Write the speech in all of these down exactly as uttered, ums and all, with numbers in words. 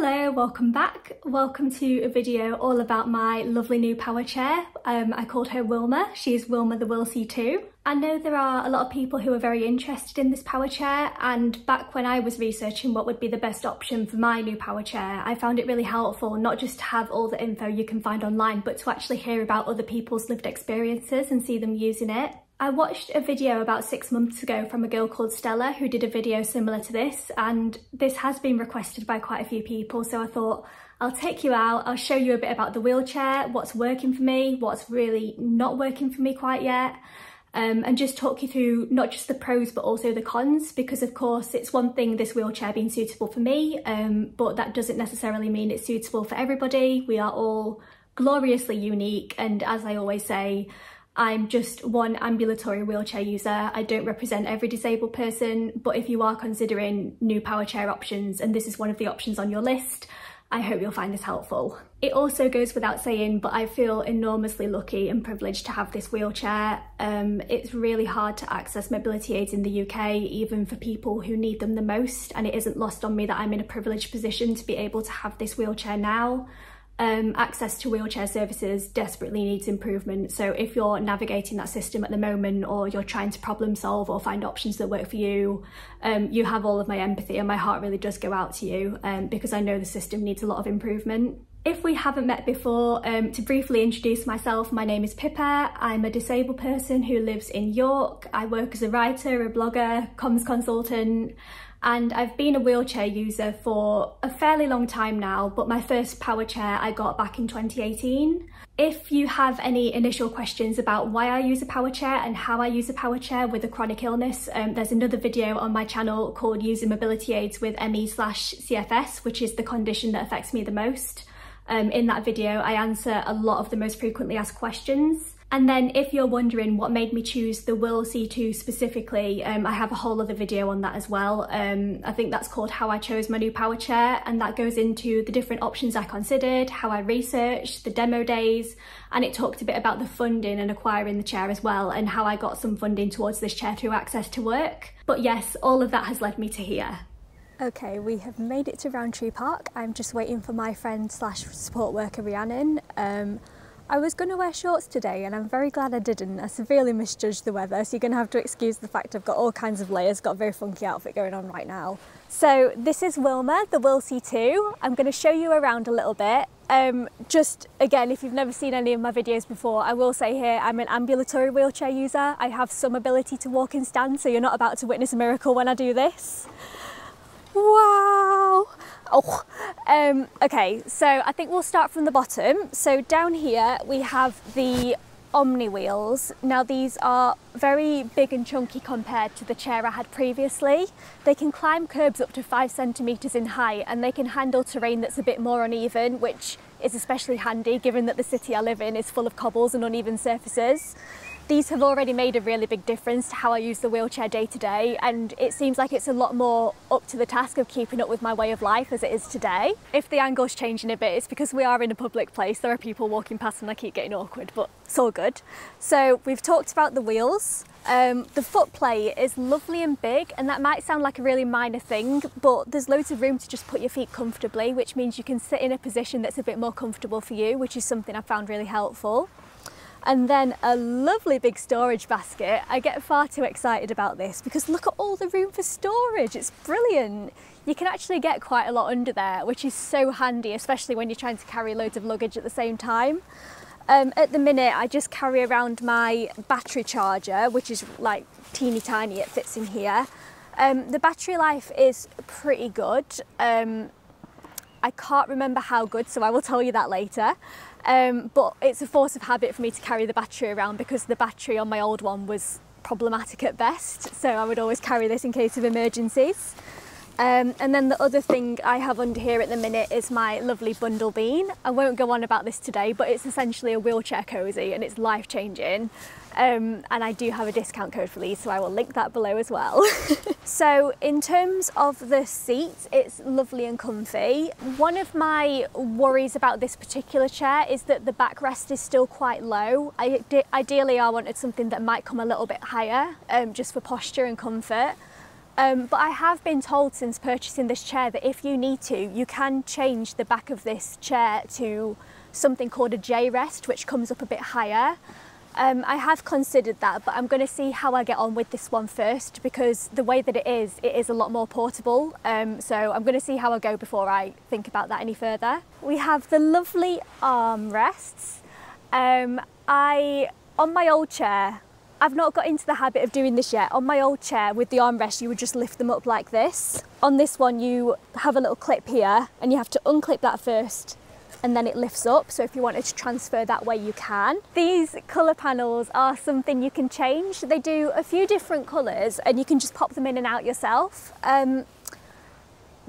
Hello, welcome back. Welcome to a video all about my lovely new power chair. Um, I called her Wilma. She's Wilma the Whill C two. I know there are a lot of people who are very interested in this power chair, and back when I was researching what would be the best option for my new power chair, I found it really helpful not just to have all the info you can find online, but to actually hear about other people's lived experiences and see them using it. I watched a video about six months ago from a girl called Stella who did a video similar to this, and this has been requested by quite a few people, so I thought I'll take you out, I'll show you a bit about the wheelchair, what's working for me, what's really not working for me quite yet, um, and just talk you through not just the pros but also the cons, because of course it's one thing this wheelchair being suitable for me, um, but that doesn't necessarily mean it's suitable for everybody. We are all gloriously unique, and as I always say, I'm just one ambulatory wheelchair user. I don't represent every disabled person, but if you are considering new power chair options and this is one of the options on your list, I hope you'll find this helpful. It also goes without saying, but I feel enormously lucky and privileged to have this wheelchair. Um, it's really hard to access mobility aids in the U K, even for people who need them the most, and it isn't lost on me that I'm in a privileged position to be able to have this wheelchair now. Um, access to wheelchair services desperately needs improvement, so if you're navigating that system at the moment, or you're trying to problem solve or find options that work for you, um, you have all of my empathy and my heart really does go out to you, um, because I know the system needs a lot of improvement. If we haven't met before, um, to briefly introduce myself, my name is Pippa. I'm a disabled person who lives in York. I work as a writer, a blogger, comms consultant, and I've been a wheelchair user for a fairly long time now, but my first power chair I got back in twenty eighteen. If you have any initial questions about why I use a power chair and how I use a power chair with a chronic illness, um, there's another video on my channel called Using Mobility Aids with M E slash C F S, which is the condition that affects me the most. Um, in that video, I answer a lot of the most frequently asked questions. And then if you're wondering what made me choose the Whill C two specifically, um, I have a whole other video on that as well. Um, I think that's called How I Chose My New Power Chair, and that goes into the different options I considered, how I researched, the demo days, and it talked a bit about the funding and acquiring the chair as well, and how I got some funding towards this chair through Access to Work. But yes, all of that has led me to here. Okay, we have made it to Roundtree Park. I'm just waiting for my friend slash support worker Rhiannon. Um, I was going to wear shorts today and I'm very glad I didn't. I severely misjudged the weather, so you're going to have to excuse the fact I've got all kinds of layers, got a very funky outfit going on right now. So this is Wilma, the Whill C two. I'm going to show you around a little bit. Um, just again, if you've never seen any of my videos before, I will say here I'm an ambulatory wheelchair user. I have some ability to walk and stand, so you're not about to witness a miracle when I do this. Wow! Oh, um, okay, so I think we'll start from the bottom. So down here we have the Omni wheels. Now these are very big and chunky compared to the chair I had previously. They can climb curbs up to five centimetres in height, and they can handle terrain that's a bit more uneven, which is especially handy given that the city I live in is full of cobbles and uneven surfaces. These have already made a really big difference to how I use the wheelchair day to day, and it seems like it's a lot more up to the task of keeping up with my way of life as it is today. If the angle's changing a bit, it's because we are in a public place, there are people walking past and I keep getting awkward, but it's all good. So we've talked about the wheels. Um, the footplate is lovely and big, and that might sound like a really minor thing, but there's loads of room to just put your feet comfortably, which means you can sit in a position that's a bit more comfortable for you, which is something I found really helpful. And then a lovely big storage basket. I get far too excited about this because look at all the room for storage, it's brilliant. You can actually get quite a lot under there, which is so handy, especially when you're trying to carry loads of luggage at the same time. Um, at the minute, I just carry around my battery charger, which is like teeny tiny, it fits in here. Um, the battery life is pretty good. Um, I can't remember how good, so I will tell you that later. Um, but it's a force of habit for me to carry the battery around because the battery on my old one was problematic at best, so I would always carry this in case of emergencies. Um, and then the other thing I have under here at the minute is my lovely BundleBean. I won't go on about this today, but it's essentially a wheelchair cosy and it's life-changing. Um, and I do have a discount code for these, so I will link that below as well. So in terms of the seat, it's lovely and comfy. One of my worries about this particular chair is that the backrest is still quite low. I, ideally, I wanted something that might come a little bit higher, um, just for posture and comfort. Um, but I have been told since purchasing this chair that if you need to, you can change the back of this chair to something called a J-rest, which comes up a bit higher. Um, I have considered that, but I'm going to see how I get on with this one first, because the way that it is, it is a lot more portable. Um, so I'm going to see how I go before I think about that any further. We have the lovely armrests. Um, I, on my old chair, I've not got into the habit of doing this yet. On my old chair with the armrest, you would just lift them up like this. On this one, you have a little clip here and you have to unclip that first and then it lifts up. So if you wanted to transfer that way, you can. These colour panels are something you can change. They do a few different colours and you can just pop them in and out yourself. Um,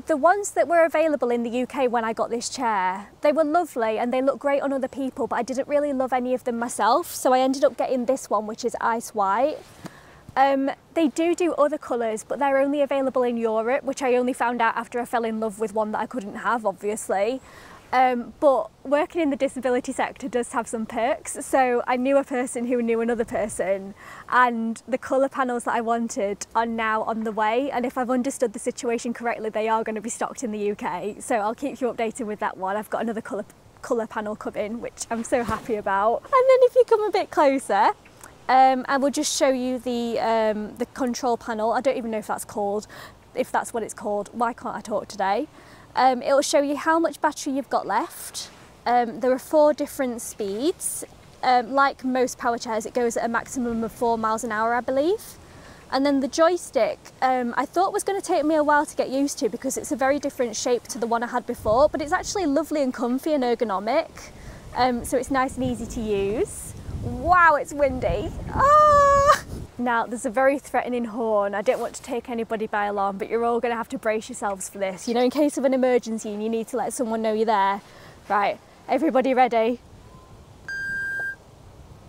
The ones that were available in the U K when I got this chair, they were lovely and they look great on other people, but I didn't really love any of them myself, so I ended up getting this one, which is ice white. Um, they do do other colours, but they're only available in Europe, which I only found out after I fell in love with one that I couldn't have, obviously. Um, but working in the disability sector does have some perks, so I knew a person who knew another person, and the colour panels that I wanted are now on the way, and if I've understood the situation correctly, they are going to be stocked in the U K, so I'll keep you updated with that one. I've got another colour, colour panel coming, which I'm so happy about. And then if you come a bit closer, um, I will just show you the, um, the control panel. I don't even know if that's called, if that's what it's called. Why can't I talk today? Um, it'll show you how much battery you've got left. Um, there are four different speeds. Um, like most power chairs, it goes at a maximum of four miles an hour, I believe. And then the joystick, um, I thought was going to take me a while to get used to because it's a very different shape to the one I had before, but it's actually lovely and comfy and ergonomic. Um, so it's nice and easy to use. Wow, it's windy. Ah! Now, there's a very threatening horn. I don't want to take anybody by alarm, but you're all going to have to brace yourselves for this. You know, in case of an emergency and you need to let someone know you're there. Right, everybody ready?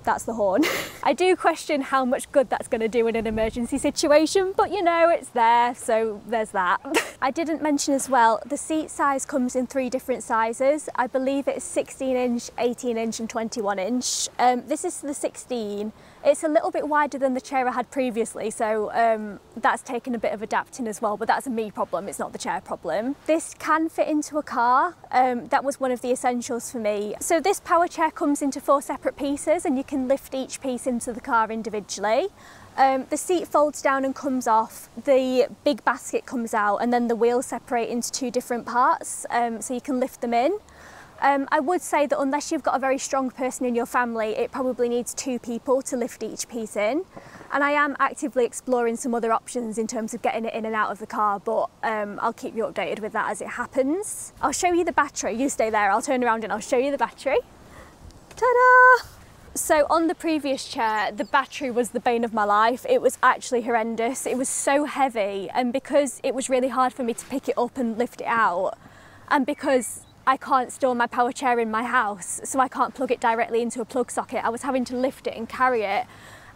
That's the horn. I do question how much good that's going to do in an emergency situation, but you know, it's there, so there's that. I didn't mention as well, the seat size comes in three different sizes. I believe it's sixteen inch, eighteen inch and twenty-one inch. Um, this is the sixteen. It's a little bit wider than the chair I had previously, so um, that's taken a bit of adapting as well, but that's a me problem, it's not the chair problem. This can fit into a car. Um, that was one of the essentials for me. So this power chair comes into four separate pieces and you can lift each piece into the car individually. Um, the seat folds down and comes off, the big basket comes out, and then the wheels separate into two different parts, um, so you can lift them in. Um, I would say that unless you've got a very strong person in your family, it probably needs two people to lift each piece in. And I am actively exploring some other options in terms of getting it in and out of the car, but um, I'll keep you updated with that as it happens. I'll show you the battery. You stay there, I'll turn around and I'll show you the battery. Ta-da! So on the previous chair, the battery was the bane of my life. It was actually horrendous. It was so heavy, and because it was really hard for me to pick it up and lift it out, and because I can't store my power chair in my house, so I can't plug it directly into a plug socket, I was having to lift it and carry it,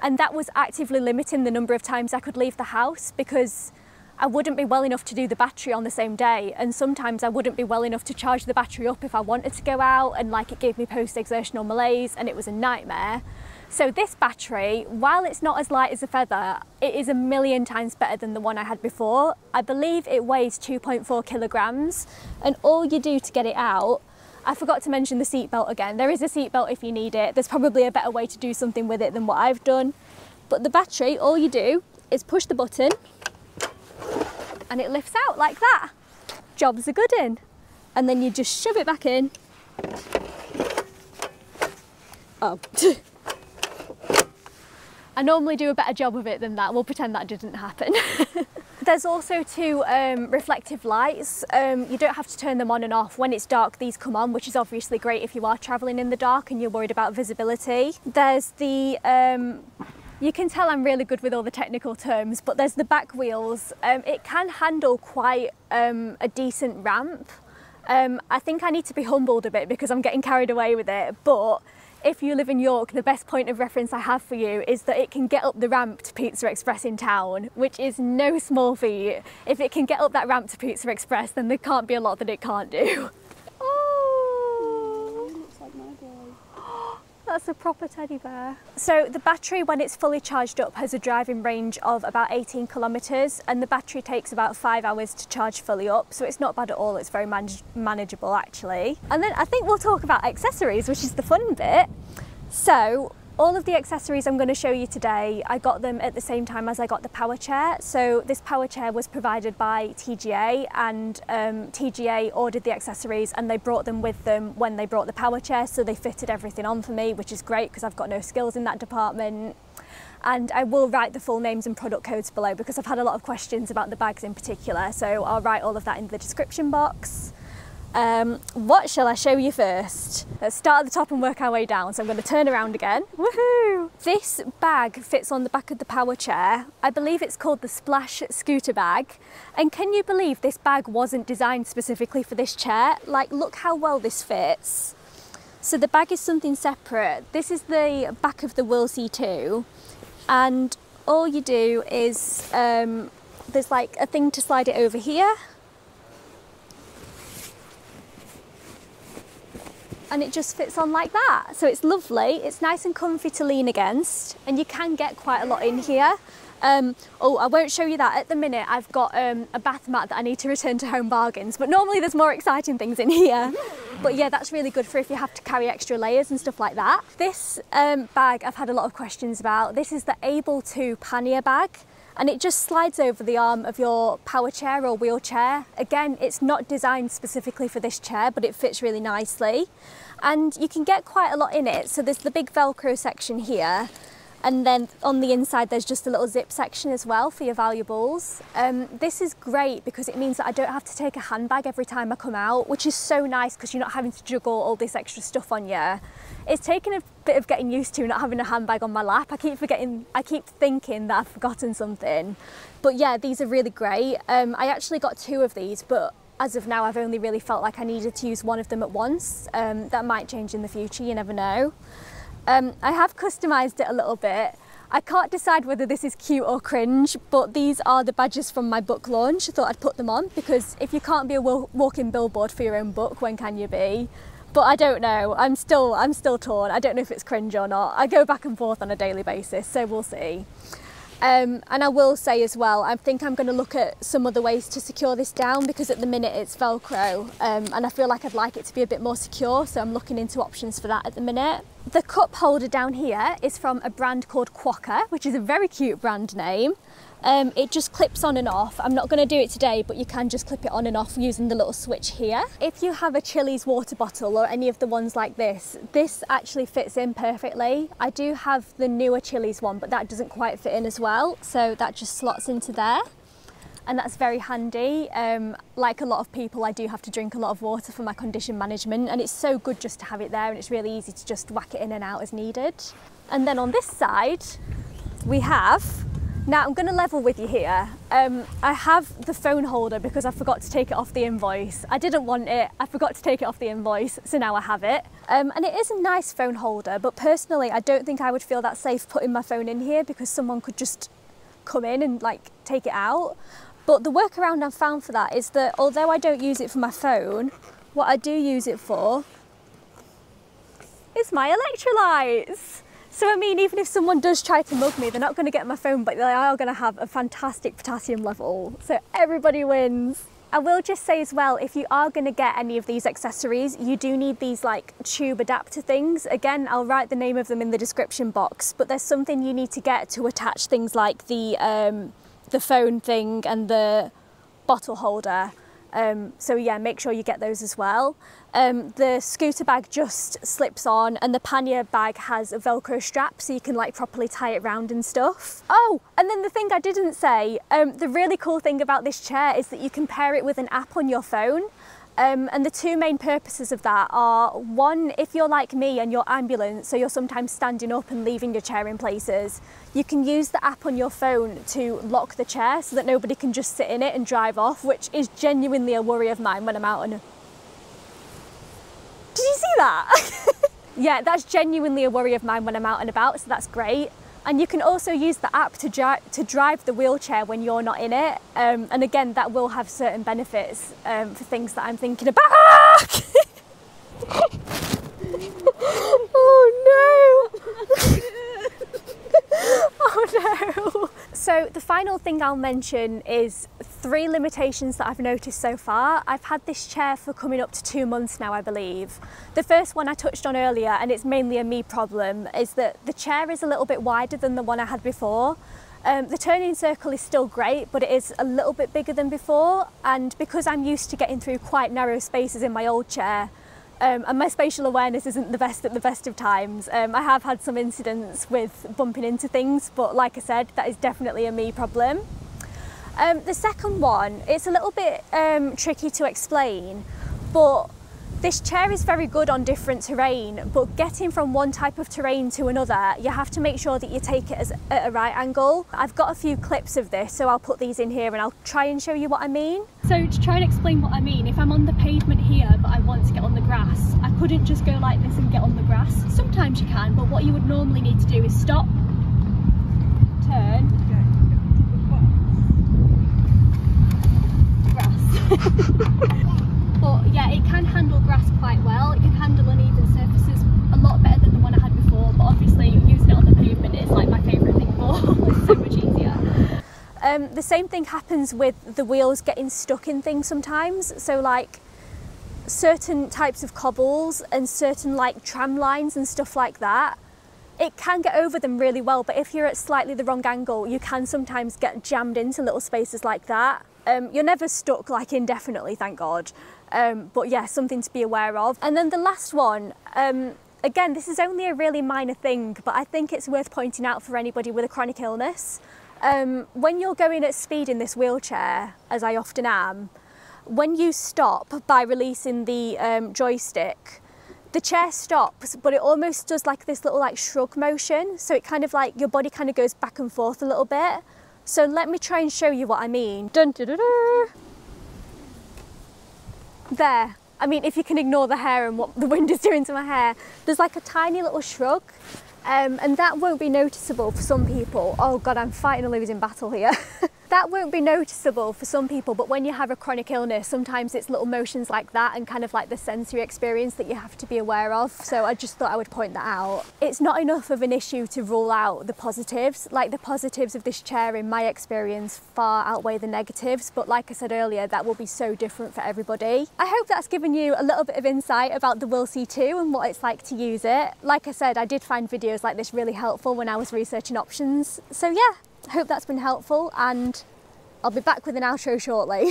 and that was actively limiting the number of times I could leave the house because I wouldn't be well enough to do the battery on the same day, and sometimes I wouldn't be well enough to charge the battery up if I wanted to go out, and like it gave me post-exertional malaise and it was a nightmare. So this battery, while it's not as light as a feather, it is a million times better than the one I had before. I believe it weighs two point four kilograms, and all you do to get it out, I forgot to mention the seatbelt again. There is a seatbelt if you need it. There's probably a better way to do something with it than what I've done. But the battery, all you do is push the button and it lifts out like that. Job's a good in. And then you just shove it back in. Oh. I normally do a better job of it than that. We'll pretend that didn't happen. There's also two um, reflective lights. Um, you don't have to turn them on and off. When it's dark, these come on, which is obviously great if you are traveling in the dark and you're worried about visibility. There's the, um, you can tell I'm really good with all the technical terms, but there's the back wheels. Um, it can handle quite um, a decent ramp. Um, I think I need to be humbled a bit because I'm getting carried away with it, but if you live in York, the best point of reference I have for you is that it can get up the ramp to Pizza Express in town, which is no small feat. If it can get up that ramp to Pizza Express, then there can't be a lot that it can't do. Oh! It looks like my boy. that's a proper teddy bear. So the battery, when it's fully charged up, has a driving range of about eighteen kilometres, and the battery takes about five hours to charge fully up, so it's not bad at all. It's very man manageable actually. And then I think we'll talk about accessories, which is the fun bit. So all of the accessories I'm going to show you today, I got them at the same time as I got the power chair. So this power chair was provided by T G A, and um, T G A ordered the accessories and they brought them with them when they brought the power chair. So they fitted everything on for me, which is great because I've got no skills in that department. And I will write the full names and product codes below because I've had a lot of questions about the bags in particular. So I'll write all of that in the description box. Um, what shall I show you first? Let's start at the top and work our way down. So I'm going to turn around again. Woohoo! This bag fits on the back of the power chair. I believe it's called the Splash Scooter Bag. And can you believe this bag wasn't designed specifically for this chair? Like, look how well this fits. So the bag is something separate. This is the back of the Whill C two. And all you do is, um, there's like a thing to slide it over here. And it just fits on like that. So it's lovely, it's nice and comfy to lean against, and you can get quite a lot in here. Um, oh, I won't show you that at the minute. I've got um, a bath mat that I need to return to Home Bargains, but normally there's more exciting things in here. But yeah, that's really good for if you have to carry extra layers and stuff like that. This um, bag I've had a lot of questions about. This is the Able two Pannier Bag. And it just slides over the arm of your power chair or wheelchair. Again, it's not designed specifically for this chair, but it fits really nicely. And you can get quite a lot in it. So there's the big Velcro section here. And then on the inside, there's just a little zip section as well for your valuables. Um, this is great because it means that I don't have to take a handbag every time I come out, which is so nice because you're not having to juggle all this extra stuff on you. It's taken a bit of getting used to not having a handbag on my lap. I keep forgetting, I keep thinking that I've forgotten something. But yeah, these are really great. Um, I actually got two of these, but as of now, I've only really felt like I needed to use one of them at once. Um, that might change in the future, you never know. Um, I have customised it a little bit. I can't decide whether this is cute or cringe, but these are the badges from my book launch. I thought I'd put them on because if you can't be a walking billboard for your own book, when can you be? But I don't know. I'm still, I'm still torn. I don't know if it's cringe or not. I go back and forth on a daily basis, so we'll see. Um, and I will say as well, I think I'm going to look at some other ways to secure this down because at the minute it's Velcro um, and I feel like I'd like it to be a bit more secure, so I'm looking into options for that at the minute. The cup holder down here is from a brand called Quokka, which is a very cute brand name. Um, it just clips on and off. I'm not going to do it today, but you can just clip it on and off using the little switch here. If you have a Chilly's water bottle or any of the ones like this, this actually fits in perfectly. I do have the newer Chilly's one, but that doesn't quite fit in as well. So that just slots into there. And that's very handy. Um, like a lot of people, I do have to drink a lot of water for my condition management, and it's so good just to have it there, and it's really easy to just whack it in and out as needed. And then on this side, we have... Now, I'm going to level with you here. Um, I have the phone holder because I forgot to take it off the invoice. I didn't want it, I forgot to take it off the invoice, so now I have it. Um, and it is a nice phone holder, but personally, I don't think I would feel that safe putting my phone in here because someone could just come in and like take it out. But the workaround I've found for that is that although I don't use it for my phone, what I do use it for is my electrolytes. So I mean, even if someone does try to mug me, they're not going to get my phone, but they are going to have a fantastic potassium level. So everybody wins. I will just say as well, if you are going to get any of these accessories, you do need these like tube adapter things. Again, I'll write the name of them in the description box, but there's something you need to get to attach things like the, um, the phone thing and the bottle holder. Um, so yeah, make sure you get those as well. Um, the scooter bag just slips on, and the pannier bag has a Velcro strap so you can like properly tie it round and stuff. Oh, and then the thing I didn't say, um, the really cool thing about this chair is that you can pair it with an app on your phone. Um, and the two main purposes of that are, one, if you're like me and you're ambulant, so you're sometimes standing up and leaving your chair in places, you can use the app on your phone to lock the chair so that nobody can just sit in it and drive off, which is genuinely a worry of mine when I'm out on a... Did you see that? Yeah, that's genuinely a worry of mine when I'm out and about, so that's great. And you can also use the app to, dri to drive the wheelchair when you're not in it. Um, and again, that will have certain benefits um, for things that I'm thinking about. Oh no! go. So the final thing I'll mention is three limitations that I've noticed so far. I've had this chair for coming up to two months now, I believe. The first one I touched on earlier, and it's mainly a me problem, is that the chair is a little bit wider than the one I had before. Um, the turning circle is still great, but it is a little bit bigger than before, and because I'm used to getting through quite narrow spaces in my old chair, Um, and my spatial awareness isn't the best at the best of times. Um, I have had some incidents with bumping into things, but like I said, that is definitely a me problem. Um, the second one, it's a little bit um, tricky to explain, but this chair is very good on different terrain, but getting from one type of terrain to another, you have to make sure that you take it as at a right angle. I've got a few clips of this, so I'll put these in here and I'll try and show you what I mean. So to try and explain what I mean, if I'm on the pavement here but I want to get on the grass, I couldn't just go like this and get on the grass. Sometimes you can, but what you would normally need to do is stop, turn, grass. But yeah, it can handle grass quite well. It can handle uneven surfaces a lot better than the one I had before, but obviously using it on the pavement is like my favourite thing for. It's so much easier. Um, the same thing happens with the wheels getting stuck in things sometimes. So like certain types of cobbles and certain like tram lines and stuff like that, it can get over them really well, but if you're at slightly the wrong angle, you can sometimes get jammed into little spaces like that. Um, you're never stuck like indefinitely, thank God. Um, but yeah, something to be aware of. And then the last one, um, again, this is only a really minor thing, but I think it's worth pointing out for anybody with a chronic illness. Um, when you're going at speed in this wheelchair, as I often am, when you stop by releasing the um, joystick, the chair stops, but it almost does like this little like shrug motion. So it kind of like, your body kind of goes back and forth a little bit. So let me try and show you what I mean. Dun, dun, dun, dun. There, I mean, if you can ignore the hair and what the wind is doing to my hair, there's like a tiny little shrug, um, and that won't be noticeable for some people. Oh God, I'm fighting a losing battle here. That won't be noticeable for some people, but when you have a chronic illness, sometimes it's little motions like that and kind of like the sensory experience that you have to be aware of. So I just thought I would point that out. It's not enough of an issue to rule out the positives. Like the positives of this chair in my experience far outweigh the negatives, but like I said earlier, that will be so different for everybody. I hope that's given you a little bit of insight about the Whill C two and what it's like to use it. Like I said, I did find videos like this really helpful when I was researching options. So yeah. I hope that's been helpful, and I'll be back with an outro shortly.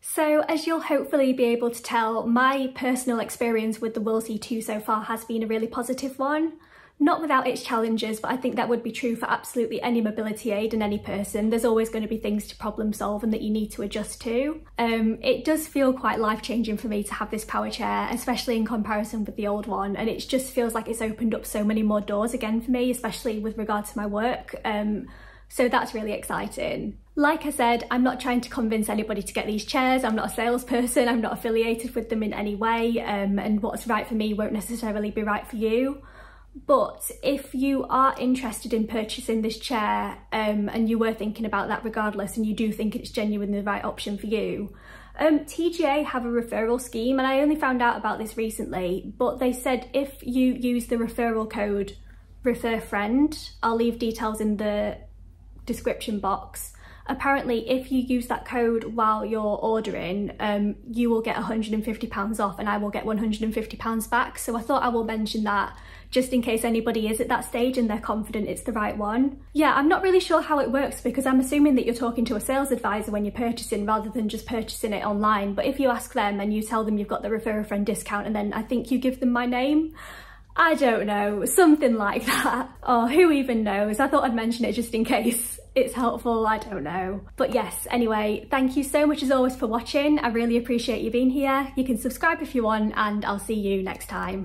So as you'll hopefully be able to tell, my personal experience with the Whill C two so far has been a really positive one. Not without its challenges, but I think that would be true for absolutely any mobility aid and any person. There's always going to be things to problem solve and that you need to adjust to. Um, it does feel quite life-changing for me to have this power chair, especially in comparison with the old one. And it just feels like it's opened up so many more doors again for me, especially with regard to my work. Um, So that's really exciting. Like I said, I'm not trying to convince anybody to get these chairs. I'm not a salesperson. I'm not affiliated with them in any way. Um, and what's right for me won't necessarily be right for you. But if you are interested in purchasing this chair um, and you were thinking about that regardless, and you do think it's genuinely the right option for you, Um, T G A have a referral scheme, and I only found out about this recently, but they said if you use the referral code REFERFRIEND, I'll leave details in the description box. Apparently if you use that code while you're ordering, um you will get one hundred and fifty pounds off, and I will get one hundred and fifty pounds back. So I thought I will mention that just in case anybody is at that stage and they're confident it's the right one. Yeah, I'm not really sure how it works, because I'm assuming that you're talking to a sales advisor when you're purchasing rather than just purchasing it online. But if you ask them and you tell them you've got the refer a friend discount, and then I think you give them my name, I don't know, something like that. Or oh, who even knows? I thought I'd mention it just in case it's helpful, I don't know. But yes, anyway, thank you so much as always for watching. I really appreciate you being here. You can subscribe if you want, and I'll see you next time.